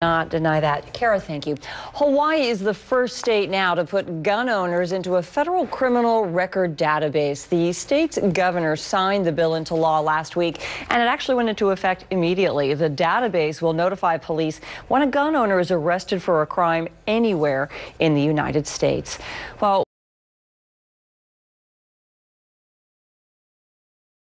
Not deny that. Kara, thank you. Hawaii is the first state now to put gun owners into a federal criminal record database. The state's governor signed the bill into law last week, and it actually went into effect immediately. The database will notify police when a gun owner is arrested for a crime anywhere in the United States. Well,